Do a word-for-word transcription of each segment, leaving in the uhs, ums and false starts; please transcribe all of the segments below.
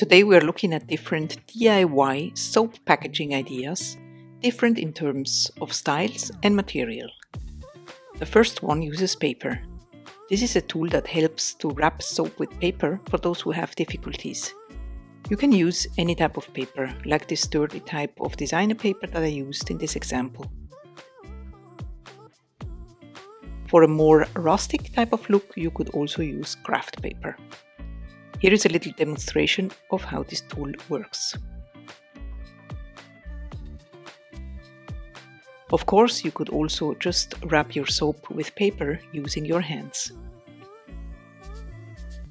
Today we are looking at different D I Y soap packaging ideas, different in terms of styles and material. The first one uses paper. This is a tool that helps to wrap soap with paper for those who have difficulties. You can use any type of paper, like this sturdy type of designer paper that I used in this example. For a more rustic type of look, you could also use craft paper. Here is a little demonstration of how this tool works. Of course, you could also just wrap your soap with paper using your hands.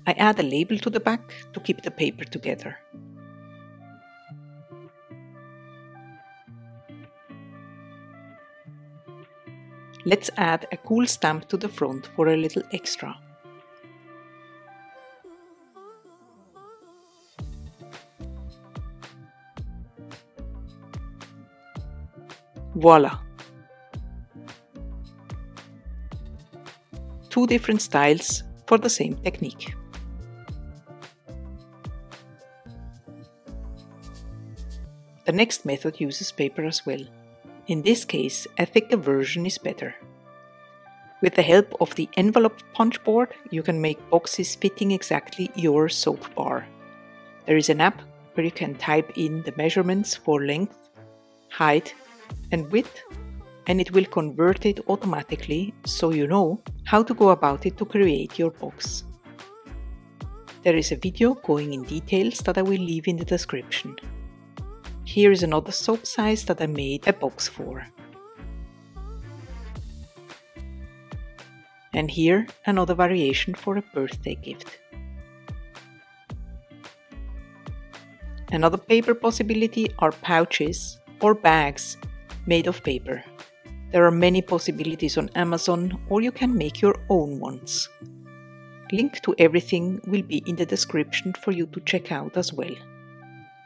I add a label to the back to keep the paper together. Let's add a cool stamp to the front for a little extra. Voila! Two different styles for the same technique. The next method uses paper as well. In this case, a thicker version is better. With the help of the envelope punch board, you can make boxes fitting exactly your soap bar. There is an app where you can type in the measurements for length, height, and width, and it will convert it automatically so you know how to go about it to create your box. There is a video going in details that I will leave in the description. Here is another soap size that I made a box for. And here another variation for a birthday gift. Another paper possibility are pouches or bags made of paper. There are many possibilities on Amazon, or you can make your own ones. Link to everything will be in the description for you to check out as well.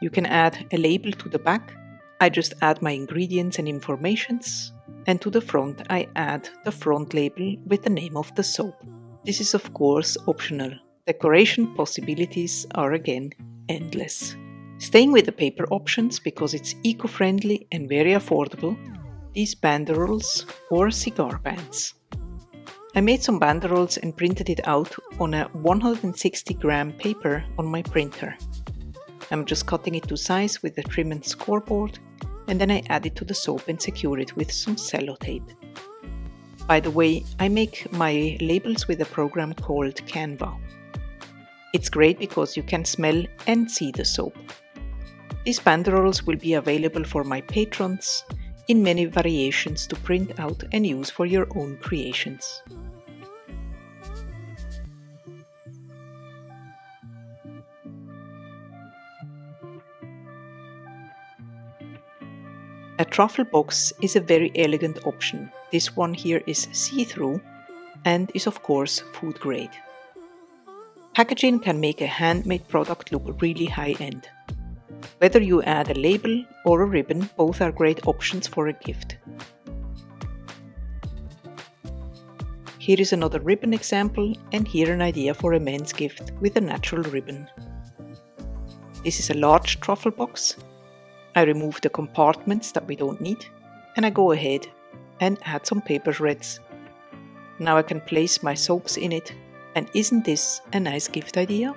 You can add a label to the back. I just add my ingredients and informations, and to the front I add the front label with the name of the soap. This is of course optional. Decoration possibilities are again endless. Staying with the paper options because it's eco-friendly and very affordable, these banderoles or cigar bands. I made some banderoles and printed it out on a one hundred sixty gram paper on my printer. I'm just cutting it to size with the trim and scoreboard, and then I add it to the soap and secure it with some sellotape. By the way, I make my labels with a program called Canva. It's great because you can smell and see the soap. These banderoles will be available for my patrons in many variations to print out and use for your own creations. A truffle box is a very elegant option. This one here is see-through and is of course food grade. Packaging can make a handmade product look really high-end. Whether you add a label or a ribbon, both are great options for a gift. Here is another ribbon example, and here an idea for a men's gift with a natural ribbon. This is a large truffle box. I remove the compartments that we don't need, and I go ahead and add some paper shreds. Now I can place my soaps in it, and isn't this a nice gift idea?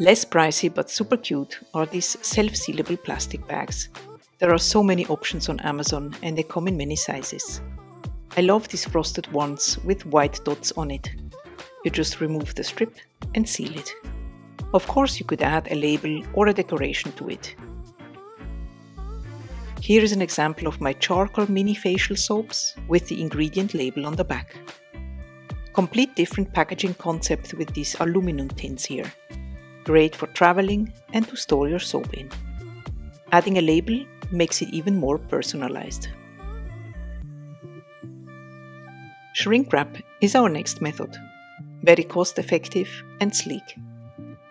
Less pricey but super cute are these self-sealable plastic bags. There are so many options on Amazon and they come in many sizes. I love these frosted ones with white dots on it. You just remove the strip and seal it. Of course, you could add a label or a decoration to it. Here is an example of my charcoal mini facial soaps with the ingredient label on the back. Complete different packaging concept with these aluminum tins here. Great for traveling and to store your soap in. Adding a label makes it even more personalized. Shrink wrap is our next method. Very cost effective and sleek.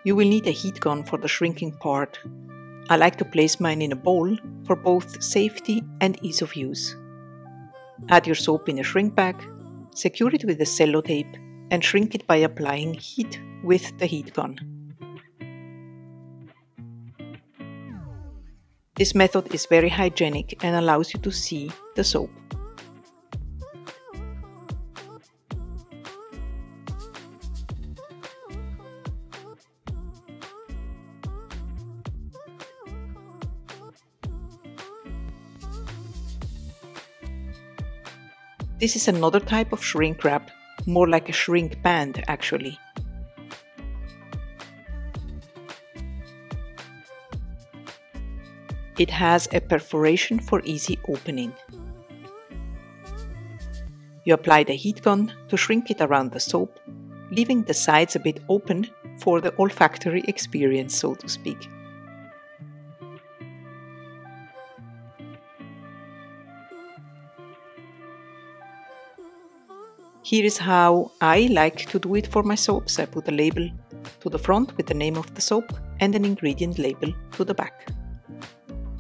You will need a heat gun for the shrinking part. I like to place mine in a bowl for both safety and ease of use. Add your soap in a shrink bag, secure it with the sellotape, and shrink it by applying heat with the heat gun. This method is very hygienic and allows you to see the soap. This is another type of shrink wrap, more like a shrink band actually. It has a perforation for easy opening. You apply the heat gun to shrink it around the soap, leaving the sides a bit open for the olfactory experience, so to speak. Here is how I like to do it for my soaps. I put a label to the front with the name of the soap and an ingredient label to the back.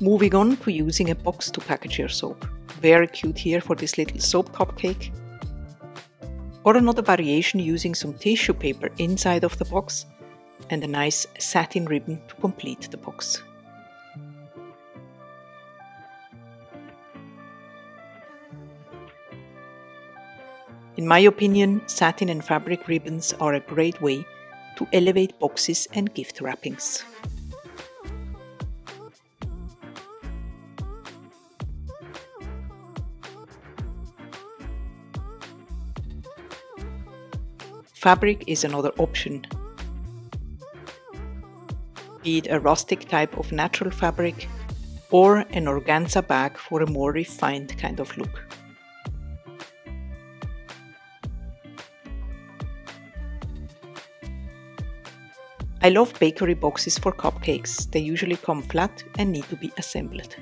Moving on to using a box to package your soap. Very cute here for this little soap cupcake. Or another variation using some tissue paper inside of the box and a nice satin ribbon to complete the box. In my opinion, satin and fabric ribbons are a great way to elevate boxes and gift wrappings. Fabric is another option. Be it a rustic type of natural fabric or an organza bag for a more refined kind of look. I love bakery boxes for cupcakes. They usually come flat and need to be assembled.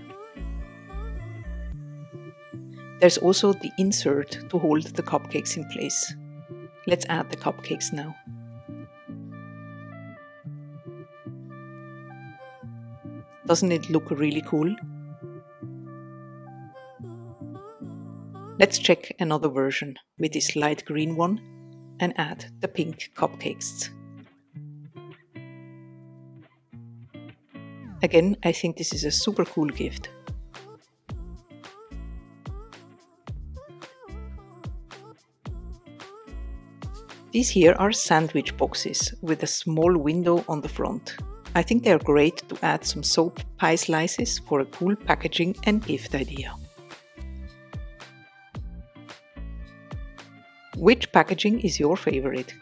There's also the insert to hold the cupcakes in place. Let's add the cupcakes now. Doesn't it look really cool? Let's check another version with this light green one and add the pink cupcakes. Again, I think this is a super cool gift. These here are sandwich boxes with a small window on the front. I think they are great to add some soap pie slices for a cool packaging and gift idea. Which packaging is your favorite?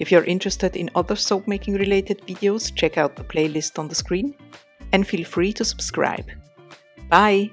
If you're interested in other soap making related videos, check out the playlist on the screen and feel free to subscribe. Bye!